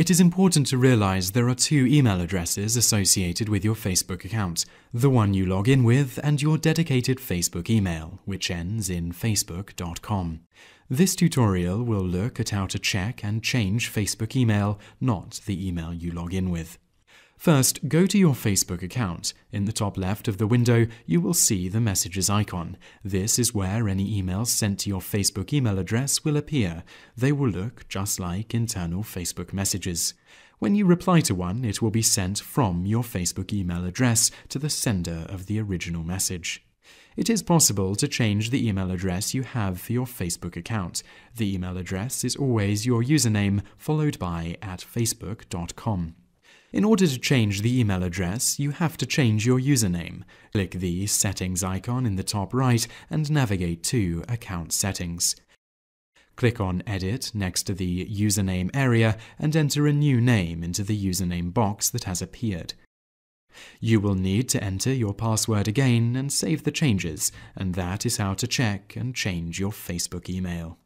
It is important to realize there are two email addresses associated with your Facebook account, the one you log in with and your dedicated Facebook email, which ends in facebook.com. This tutorial will look at how to check and change Facebook email, not the email you log in with. First, go to your Facebook account. In the top left of the window, you will see the messages icon. This is where any emails sent to your Facebook email address will appear. They will look just like internal Facebook messages. When you reply to one, it will be sent from your Facebook email address to the sender of the original message. It is possible to change the email address you have for your Facebook account. The email address is always your username followed by @facebook.com. In order to change the email address, you have to change your username. Click the Settings icon in the top right and navigate to Account Settings. Click on Edit next to the Username area and enter a new name into the username box that has appeared. You will need to enter your password again and save the changes, and that is how to check and change your Facebook email.